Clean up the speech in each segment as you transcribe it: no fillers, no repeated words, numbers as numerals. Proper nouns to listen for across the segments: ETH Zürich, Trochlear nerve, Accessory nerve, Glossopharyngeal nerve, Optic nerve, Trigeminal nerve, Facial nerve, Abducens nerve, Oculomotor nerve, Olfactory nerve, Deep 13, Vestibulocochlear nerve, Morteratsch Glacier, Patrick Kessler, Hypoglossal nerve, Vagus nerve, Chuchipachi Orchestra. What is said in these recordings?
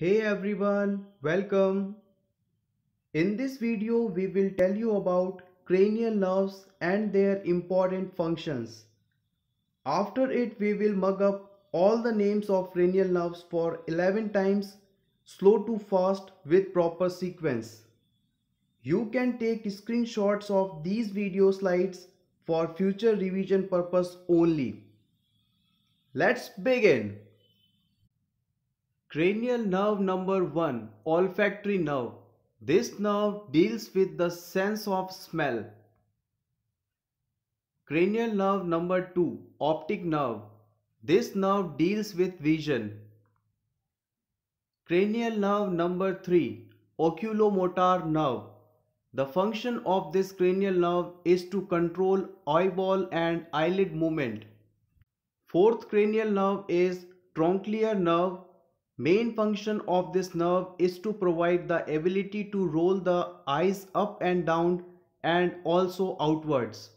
Hey everyone, welcome. In this video we will tell you about cranial nerves and their important functions. After it we will mug up all the names of cranial nerves for 11 times slow to fast with proper sequence. You can take screenshots of these video slides for future revision purpose only. Let's begin. Cranial nerve number 1, olfactory nerve. This nerve deals with the sense of smell. Cranial nerve number 2, optic nerve. This nerve deals with vision. Cranial nerve number 3, oculomotor nerve. The function of this cranial nerve is to control eyeball and eyelid movement. Fourth cranial nerve is trochlear nerve. Main function of this nerve is to provide the ability to roll the eyes up and down and also outwards.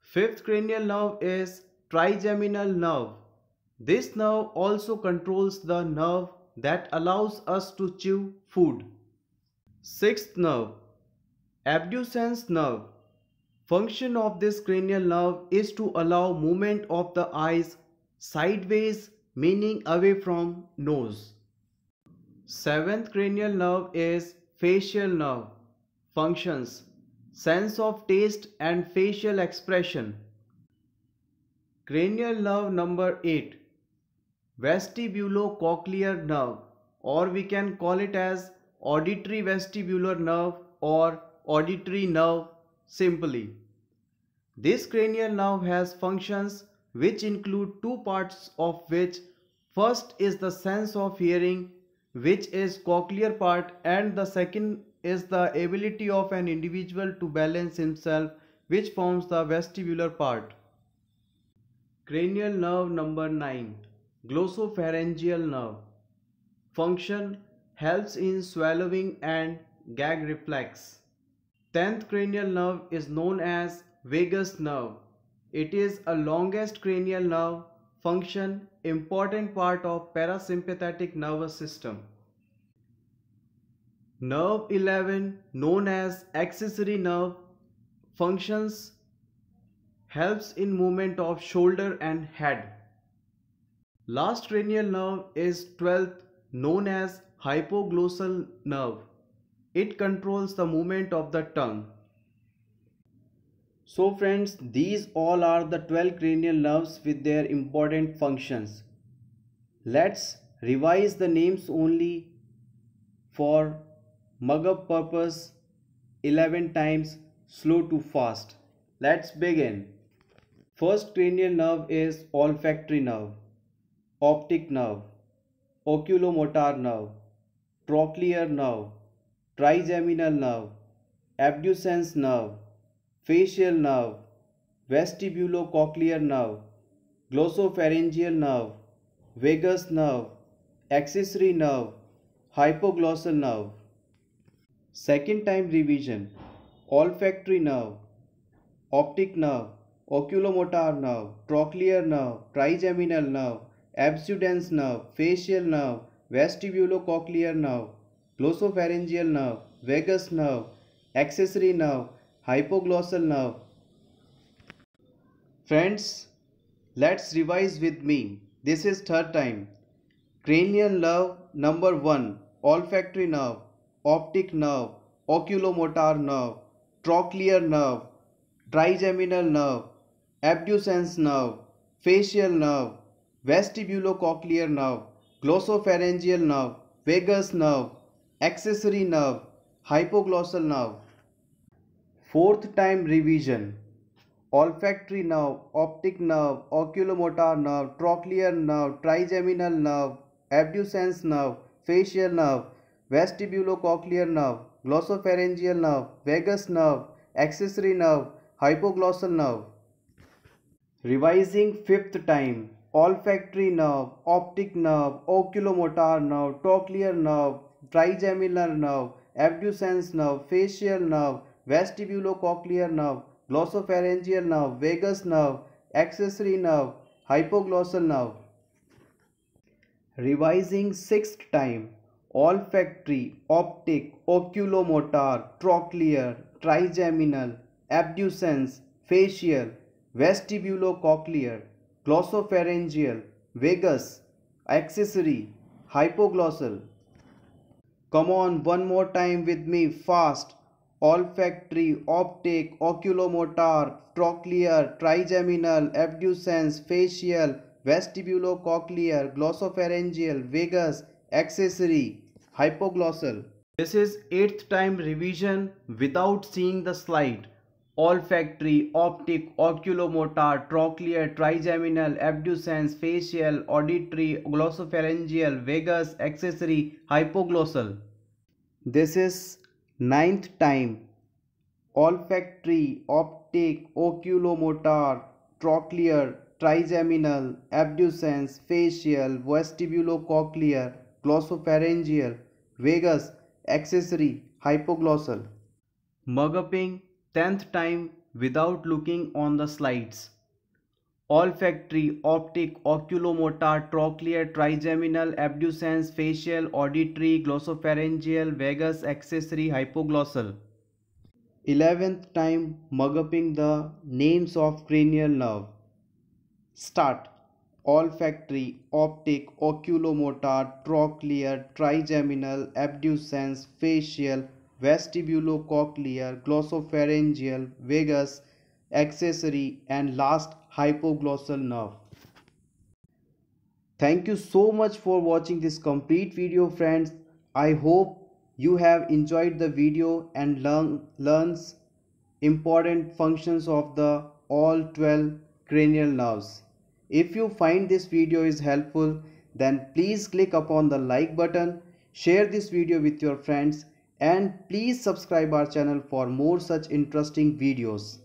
Fifth cranial nerve is trigeminal nerve. This nerve also controls the nerve that allows us to chew food. Sixth nerve, abducens nerve. Function of this cranial nerve is to allow movement of the eyes sideways, meaning away from nose. Seventh cranial nerve is facial nerve. Functions: sense of taste and facial expression. Cranial nerve number 8, vestibulocochlear nerve, or we can call it as auditory vestibular nerve or auditory nerve simply. This cranial nerve has functions which include two parts, of which first is the sense of hearing, which is cochlear part, and the second is the ability of an individual to balance himself, which forms the vestibular part. Cranial nerve number 9, glossopharyngeal nerve. Function: helps in swallowing and gag reflex. 10th cranial nerve is known as vagus nerve. It is a longest cranial nerve. Function: important part of parasympathetic nervous system. Nerve 11, known as accessory nerve. Functions: helps in movement of shoulder and head. Last cranial nerve is 12th, known as hypoglossal nerve. It controls the movement of the tongue. So friends, these all are the 12 cranial nerves with their important functions. Let's revise the names only for mug up purpose 11 times slow to fast. Let's begin. First cranial nerve is olfactory nerve, optic nerve, oculomotor nerve, trochlear nerve, trigeminal nerve, abducens nerve, facial nerve, vestibulocochlear nerve, glossopharyngeal nerve, vagus nerve, accessory nerve, hypoglossal nerve. Second time revision: olfactory nerve, optic nerve, oculomotor nerve, trochlear nerve, trigeminal nerve, abducens nerve, facial nerve, vestibulocochlear nerve, glossopharyngeal nerve, vagus nerve, accessory nerve, hypoglossal nerve. Friends, let's revise with me. This is third time. Cranial nerve number 1, olfactory nerve, optic nerve, oculomotor nerve, trochlear nerve, trigeminal nerve, abducens nerve, facial nerve, vestibulocochlear nerve, glossopharyngeal nerve, vagus nerve, accessory nerve, hypoglossal nerve. Fourth time revision: olfactory nerve, optic nerve, oculomotor nerve, trochlear nerve, trigeminal nerve, abducens nerve, facial nerve, vestibulocochlear nerve, glossopharyngeal nerve, vagus nerve, accessory nerve, hypoglossal nerve. Revising fifth time: olfactory nerve, optic nerve, oculomotor nerve, trochlear nerve, trigeminal nerve, abducens nerve, facial nerve, vestibulocochlear nerve, glossopharyngeal nerve, vagus nerve, accessory nerve, hypoglossal nerve. revising sixth time olfactory, optic, oculomotor, trochlear, trigeminal, abducens, facial, vestibulocochlear, glossopharyngeal, vagus, accessory, hypoglossal. Come on, one more time with me, fast. Olfactory, optic, oculomotor, trochlear, trigeminal, abducens, facial, vestibulocochlear, glossopharyngeal, vagus, accessory, hypoglossal. This is 8th time revision without seeing the slide. Olfactory, optic, oculomotor, trochlear, trigeminal, abducens, facial, auditory, glossopharyngeal, vagus, accessory, hypoglossal. This is 9th time. Olfactory, optic, oculomotor, trochlear, trigeminal, abducens, facial, vestibulocochlear, glossopharyngeal, vagus, accessory, hypoglossal. Muguping, 10th time without looking on the slides. Olfactory, optic, oculomotor, trochlear, trigeminal, abducens, facial, auditory, glossopharyngeal, vagus, accessory, hypoglossal. 11th time muguping the names of cranial nerve. Start. Olfactory, optic, oculomotor, trochlear, trigeminal, abducens, facial, vestibulocochlear, glossopharyngeal, vagus, accessory, and last, hypoglossal nerve. Thank you so much for watching this complete video, friends. I hope you have enjoyed the video and learns important functions of the all 12 cranial nerves. If you find this video is helpful, then please click upon the like button, share this video with your friends, and please subscribe our channel for more such interesting videos.